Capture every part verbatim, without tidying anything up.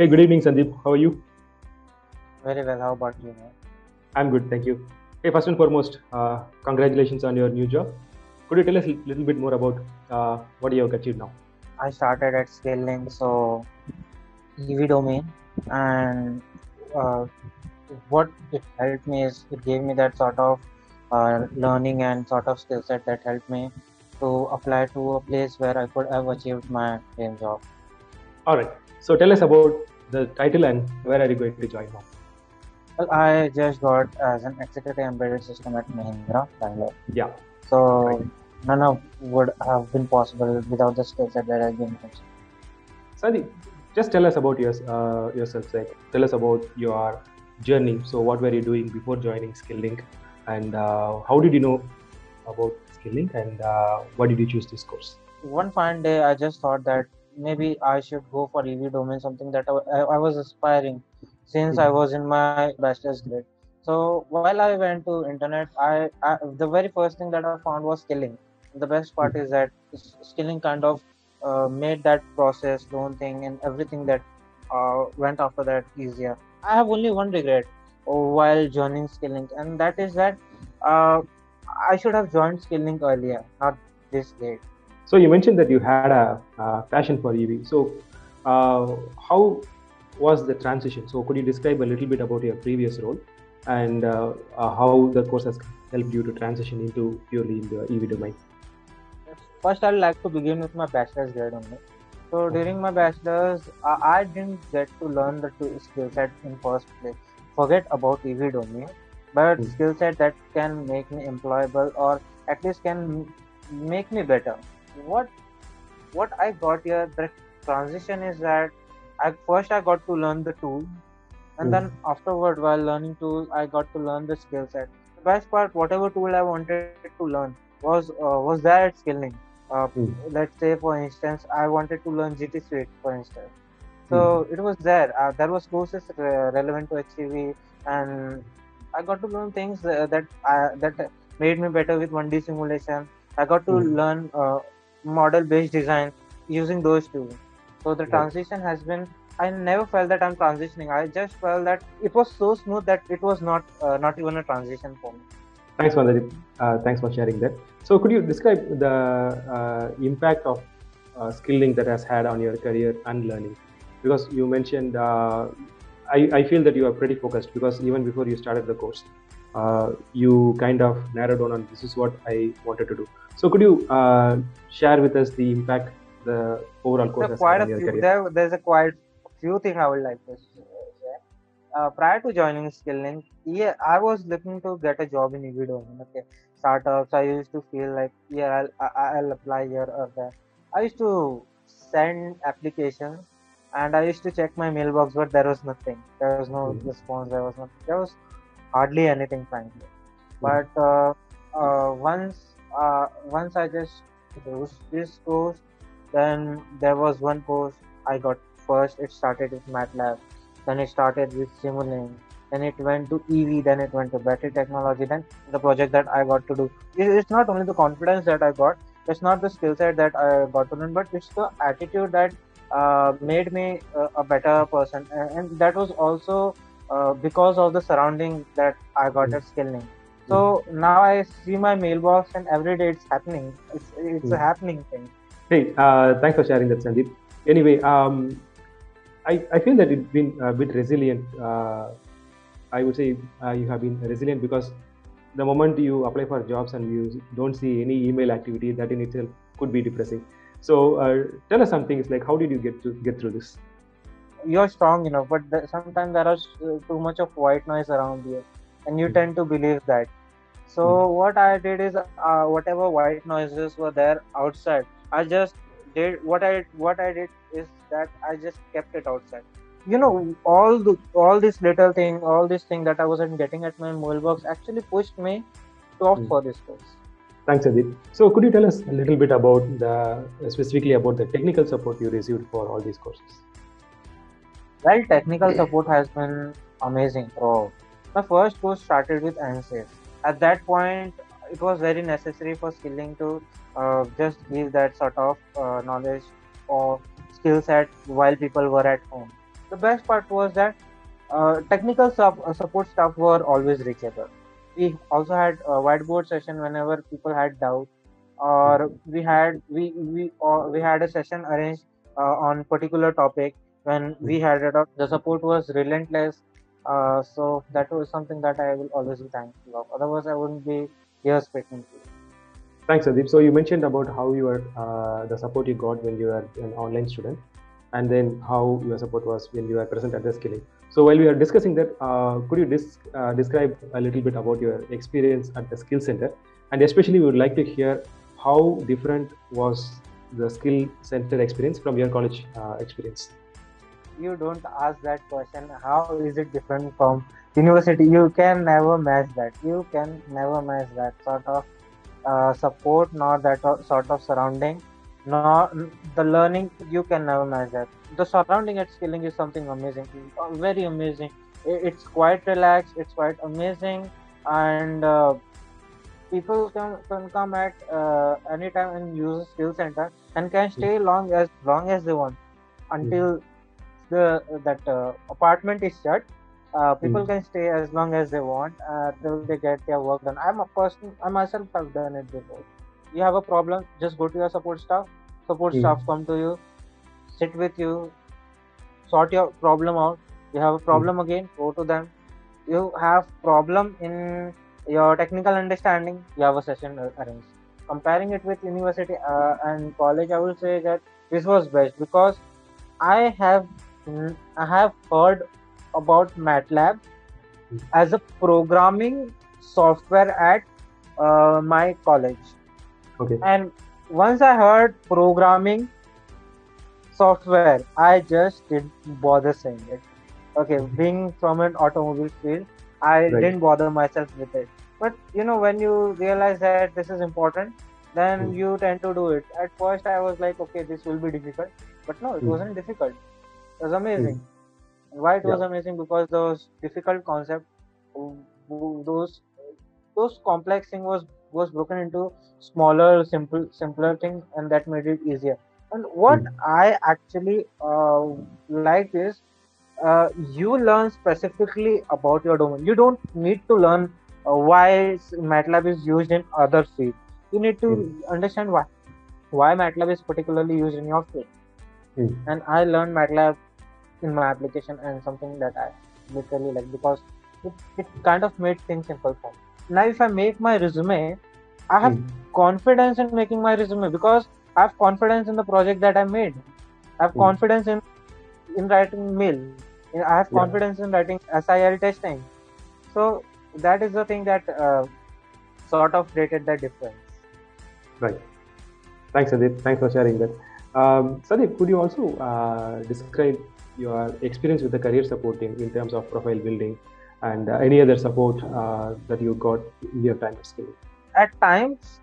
Hey, good evening, Sandeep. How are you? Very well. How about you, man? I'm good, thank you. Hey, first and foremost, uh, congratulations on your new job. Could you tell us a little bit more about uh, what you have achieved now? I started at Skill-Lync, so E V domain, and uh, what it helped me is it gave me that sort of uh, learning and sort of skill set that helped me to apply to a place where I could have achieved my dream job. All right. So tell us about the title and where are you going to join now? Well, I just got as an executive embedded system at Mahindra, Bangalore. Yeah. So right. None of would have been possible without the skill set that I've been using. Sandeep, just tell us about your, uh, yourself. Like, tell us about your journey. So what were you doing before joining Skill-Lync, and uh, how did you know about Skill-Lync, and uh, why did you choose this course? One fine day, I just thought that maybe I should go for E V domain, something that I, I was aspiring since mm-hmm. I was in my bachelor's grade. So while I went to internet, I, I the very first thing that I found was Skill-Lync. The best part mm-hmm. is that Skill-Lync kind of uh, made that process, loan thing, and everything that uh, went after that easier. I have only one regret while joining Skill-Lync, and that is that uh, I should have joined Skill-Lync earlier, not this late. So you mentioned that you had a, a passion for E V. So uh, how was the transition? So could you describe a little bit about your previous role and uh, uh, how the course has helped you to transition into purely in the E V domain? First, I'd like to begin with my bachelor's grade only. So during my bachelor's, I, I didn't get to learn the two skill set in first place. Forget about E V domain, but mm-hmm. skill set that can make me employable, or at least can make me better. What what I got here, the transition is that I first I got to learn the tool, and mm. then afterward, while learning tool, I got to learn the skill set. The best part, whatever tool I wanted to learn was uh, was there at Skill-Lync. Uh, mm. Let's say, for instance, I wanted to learn G T Suite, for instance. So mm. it was there. Uh, there was courses re relevant to H E V, and I got to learn things uh, that I, that made me better with one D simulation. I got to mm. learn. Uh, model-based design using those tools. So the yeah. transition has been, I never felt that I'm transitioning. I just felt that it was so smooth that it was not uh, not even a transition for me. Thanks for that. Uh, thanks for sharing that. So could you describe the uh, impact of uh, Skill-Lync that has had on your career and learning? Because you mentioned, uh, I, I feel that you are pretty focused, because even before you started the course, Uh, you kind of narrowed down on this is what I wanted to do. So could you uh, share with us the impact the overall course has had on your career? There, there's a quite few things I would like to share. Uh, prior to joining Skill-Lync, yeah, I was looking to get a job in E V domain. Okay, startups. I used to feel like yeah, I'll, I'll apply here or there. I used to send applications, and I used to check my mailbox, but there was nothing. There was no mm-hmm. response. There was not. There was hardly anything, frankly. But uh, uh, once uh, once I just chose this course, then there was one course I got first. It started with MATLAB, then it started with Simulink, then it went to E V, then it went to battery technology, then the project that I got to do. It's not only the confidence that I got, it's not the skill set that I got to learn, but it's the attitude that uh, made me uh, a better person. And that was also Uh, because of the surrounding that I got mm. at Skill-Lync. So mm. now I see my mailbox, and every day it's happening. It's, it's mm. a happening thing. Hey, uh, thanks for sharing that, Sandeep. Anyway, um, I, I feel that it's been a bit resilient. Uh, I would say uh, you have been resilient, because the moment you apply for jobs and you don't see any email activity, that in itself could be depressing. So uh, tell us some things, like how did you get to get through this? You're strong, you know, but the, sometimes there is uh, too much of white noise around you, and you mm. tend to believe that. So mm. what I did is, uh, whatever white noises were there outside, I just did what I what I did is that I just kept it outside. You know, all the all this little thing, all this thing that I wasn't getting at my mailbox actually pushed me to opt mm. for this course. Thanks, Sandeep. So could you tell us a little bit about the specifically about the technical support you received for all these courses? Well, technical support has been amazing throughout. My first course started with ANSYS. At that point, it was very necessary for Skill-Lync to uh, just give that sort of uh, knowledge or skill set while people were at home. The best part was that uh, technical sub, uh, support staff were always reachable. We also had a whiteboard session whenever people had doubt, or we had we we or we had a session arranged uh, on particular topic. When we had it up, the support was relentless. Uh, so that was something that I will always be thankful of. Otherwise, I wouldn't be here speaking to you. Thanks, Sandeep. So you mentioned about how you were, uh, the support you got when you were an online student, and then how your support was when you were present at the Skill-Lync. So while we are discussing that, uh, could you dis uh, describe a little bit about your experience at the Skill Center? And especially we would like to hear how different was the Skill Center experience from your college uh, experience. You don't ask that question, how is it different from university? You can never match that. You can never match that sort of uh, support, nor that sort of surrounding, nor the learning. You can never match that. The surrounding at Skill-Lync is something amazing, very amazing. It's quite relaxed, it's quite amazing, and uh, people can, can come at uh, any time and use Skill Center and can stay long as long as they want until yeah. The, that uh, apartment is shut. Uh, people mm. can stay as long as they want uh, till they get their work done. I'm a person, I myself have done it before. You have a problem, just go to your support staff. Support mm. staff come to you, sit with you, sort your problem out. You have a problem mm. again, go to them. You have problem in your technical understanding, you have a session arranged. Comparing it with university uh, and college, I will say that this was best because I have I have heard about MATLAB as a programming software at uh, my college. Okay. And once I heard programming software, I just didn't bother saying it. Okay, being from an automobile field, I right. didn't bother myself with it. But you know, when you realize that this is important, then mm. you tend to do it. At first, I was like, okay, this will be difficult. But no, it mm. wasn't difficult. It was amazing. Mm. Why it yeah. was amazing? Because those difficult concepts, those those complex thing was was broken into smaller, simple, simpler things, and that made it easier. And what mm. I actually uh, liked is uh, you learn specifically about your domain. You don't need to learn uh, why MATLAB is used in other fields. You need to mm. understand why why MATLAB is particularly used in your field. Mm. And I learned MATLAB in my application, and something that I literally like because it, it kind of made things simple for me. Now, if I make my resume, I have mm. confidence in making my resume because I have confidence in the project that I made. I have mm. confidence in in writing mail. I have confidence yeah. in writing S I L testing. So that is the thing that uh, sort of created the difference. Right. Thanks, Sandeep. Thanks for sharing that. Um, Sandeep, could you also uh, describe your experience with the career support team in terms of profile building and uh, any other support uh, that you got in your time at Skill-Lync? At times,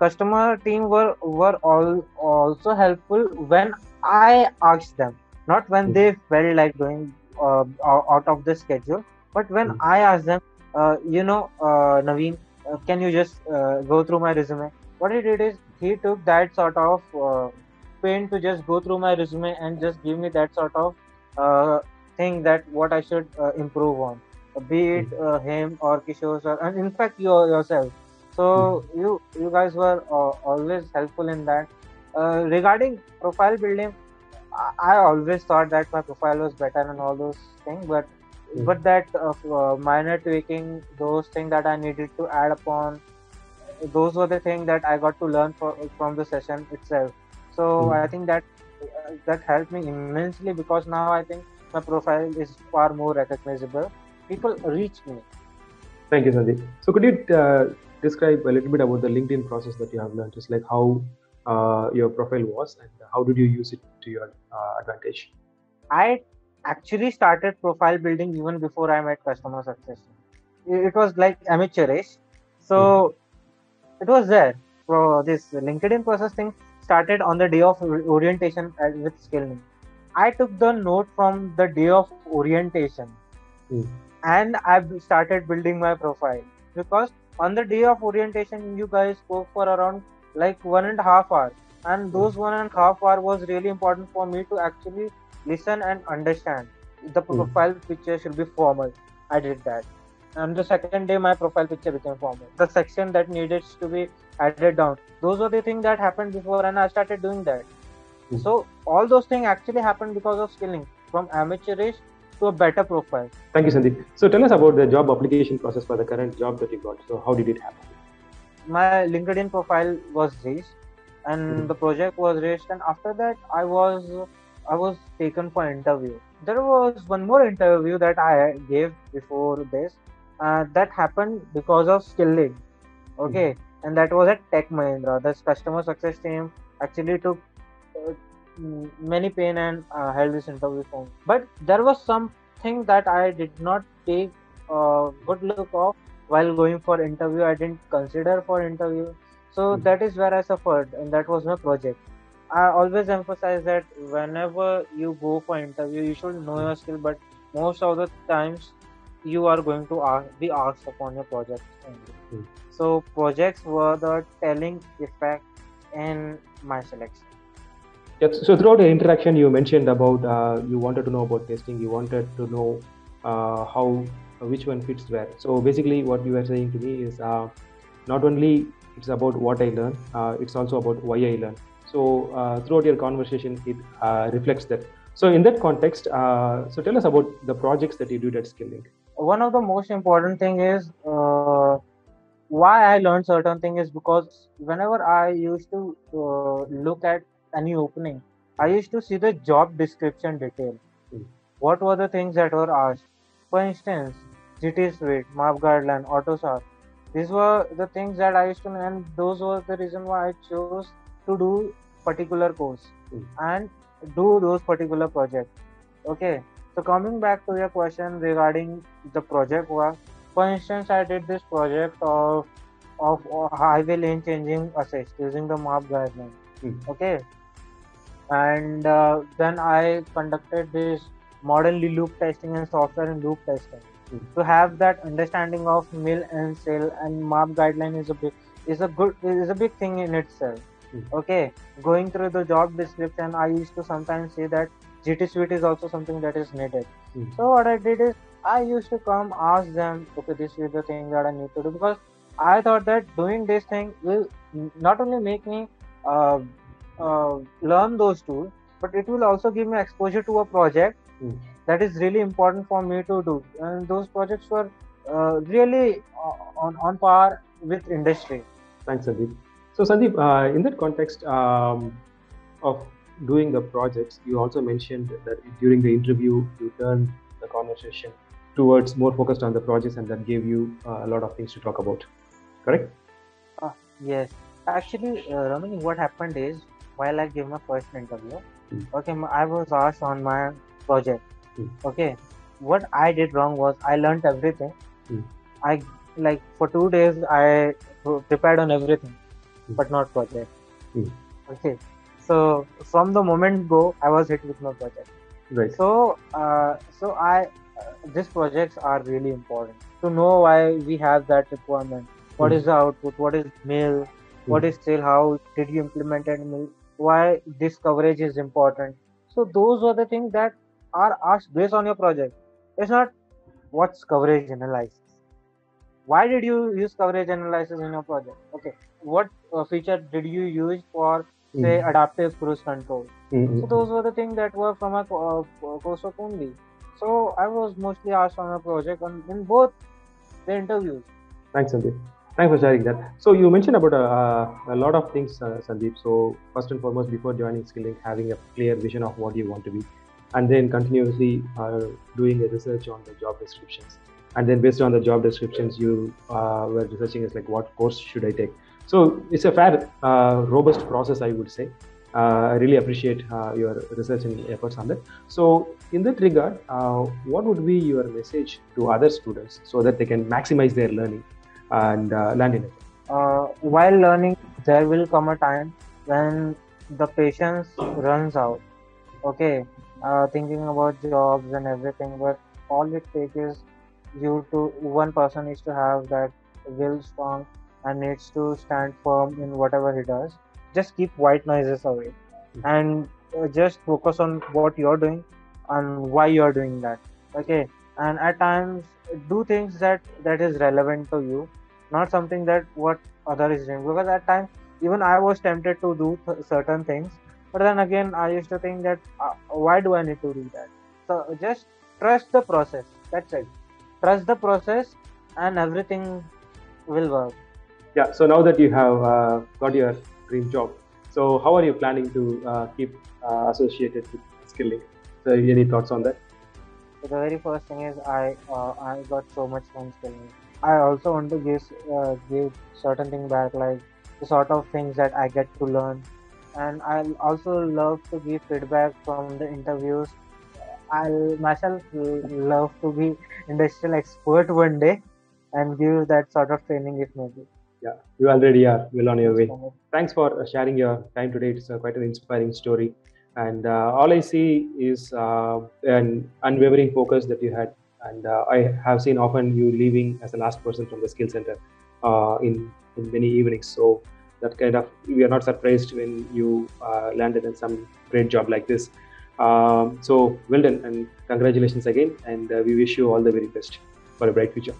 customer team were were all also helpful when I asked them, not when mm-hmm. they felt like going uh, out of the schedule, but when mm-hmm. I asked them, uh, you know, uh, Naveen, uh, can you just uh, go through my resume? What he did is he took that sort of uh, pain to just go through my resume and just give me that sort of uh, thing that what I should uh, improve on, be it uh, him or Kishore sir, and in fact you yourself. So you you guys were uh, always helpful in that. Uh, regarding profile building, I, I always thought that my profile was better and all those things, but yeah. but that uh, uh, minor tweaking, those things that I needed to add upon, those were the things that I got to learn for, from the session itself. So mm. I think that uh, that helped me immensely because now I think my profile is far more recognizable. People reach me. Thank you, Sandeep. So could you uh, describe a little bit about the LinkedIn process that you have learned, just like how uh, your profile was and how did you use it to your uh, advantage? I actually started profile building even before I met customer success. It was like amateurish. So mm. it was there. So this LinkedIn process thing started on the day of orientation with Skill-Lync. I took the note from the day of orientation mm. and I started building my profile because on the day of orientation you guys spoke for around like one and a half hours, and those one and a half hours was really important for me to actually listen and understand. the profile picture should be formal. I did that. And the second day, my profile picture became formal. The section that needed to be added down. Those were the things that happened before, and I started doing that. Mm-hmm. So all those things actually happened because of Skill-Lync, from amateurish to a better profile. Thank you, Sandeep. So tell us about the job application process for the current job that you got. So how did it happen? My LinkedIn profile was raised, and mm-hmm. the project was raised. And after that, I was I was taken for interview. There was one more interview that I gave before this. Uh, that happened because of Skill-Lync, okay, mm-hmm. and that was at Tech Mahindra. This customer success team actually took uh, many pain and uh, held this interview for me. But there was something that I did not take a uh, good look of while going for interview. I didn't consider for interview, so mm-hmm. that is where I suffered, and that was my project. I always emphasize that whenever you go for interview, you should know your skill, but most of the times you are going to ask, be asked upon your project only. Mm. So projects were the telling effect in my selection. Yes. So throughout the interaction, you mentioned about uh, you wanted to know about testing. You wanted to know uh, how uh, which one fits where. So basically, what you were saying to me is uh, not only it's about what I learn, uh, it's also about why I learn. So uh, throughout your conversation, it uh, reflects that. So in that context, uh, so tell us about the projects that you did at Skill-Lync. One of the most important thing is uh, why I learned certain thing is because whenever I used to uh, look at any opening, I used to see the job description detail. Mm. What were the things that were asked? For instance, G T Suite, map guideline, AutoSAR. These were the things that I used to know, and those were the reason why I chose to do particular course mm. and do those particular projects. Okay. So coming back to your question regarding the project work, for instance, I did this project of of, of highway lane changing assist using the map guideline. Mm. Okay, and uh, then I conducted this model loop testing and software and loop testing mm. to have that understanding of M I L and S I L and map guideline is a big is a good is a big thing in itself. Mm. Okay, going through the job description, I used to sometimes say that G T Suite is also something that is needed. Mm. So what I did is I used to come ask them, okay, this is the thing that I need to do, because I thought that doing this thing will not only make me uh, uh, learn those tools, but it will also give me exposure to a project mm. that is really important for me to do. And those projects were uh, really on, on par with industry. Thanks, Sandeep. So Sandeep, uh, in that context um, of doing the projects, you also mentioned that during the interview, you turned the conversation towards more focused on the projects, and that gave you uh, a lot of things to talk about, correct? Uh, yes. Actually, uh, Ramani, what happened is, while I gave my first interview, mm. okay, I was asked on my project, mm. okay, what I did wrong was, I learned everything. Mm. I, like, for two days, I prepared on everything, mm. but not project, mm. okay. So from the moment go, I was hit with my project. Right. So, uh, so I, uh, these projects are really important to know why we have that requirement. What mm. is the output? What is M I L? Mm. What is S I L? How did you implement it? Why this coverage is important? So those are the things that are asked based on your project. It's not what's coverage analysis. Why did you use coverage analysis in your project? Okay. What uh, feature did you use for say mm-hmm. adaptive cruise control. Mm-hmm. So those were the things that were from a uh, course of only. So I was mostly asked on a project on, in both the interviews. Thanks, Sandeep. Thanks for sharing that. So you mentioned about uh, a lot of things, uh, Sandeep. So first and foremost, before joining Skill-Lync, having a clear vision of what you want to be, and then continuously uh, doing a research on the job descriptions. And then based on the job descriptions, you uh, were researching is like, what course should I take? So it's a fair, uh, robust process, I would say. Uh, I really appreciate uh, your research and efforts on that. So in that regard, uh, what would be your message to other students so that they can maximize their learning and uh, land in it? Uh, while learning, there will come a time when the patience runs out. Okay, uh, thinking about jobs and everything, but all it takes is you to one person is to have that will strong and needs to stand firm in whatever he does. Just keep white noises away and uh, just focus on what you're doing on why you are doing that, okay? And at times do things that that is relevant to you, not something that what other is doing, because at times even I was tempted to do th certain things, but then again I used to think that uh, why do I need to do that? So just trust the process, that's it. Trust the process and everything will work. Yeah, so now that you have uh, got your dream job, so how are you planning to uh, keep uh, associated with Skill-Lync? So any thoughts on that? So the very first thing is I uh, I got so much from Skill-Lync. I also want to give uh, give certain thing back, like the sort of things that I get to learn, and I'll also love to give feedback from the interviews. I'll myself love to be industrial expert one day and give that sort of training if needed. Yeah, you already are well on your way. Thanks for sharing your time today. It's uh, quite an inspiring story. And uh, all I see is uh, an unwavering focus that you had. And uh, I have seen often you leaving as the last person from the skill center uh, in, in many evenings. So that kind of, we are not surprised when you uh, landed in some great job like this. Um, so well done and congratulations again. And uh, we wish you all the very best for a bright future.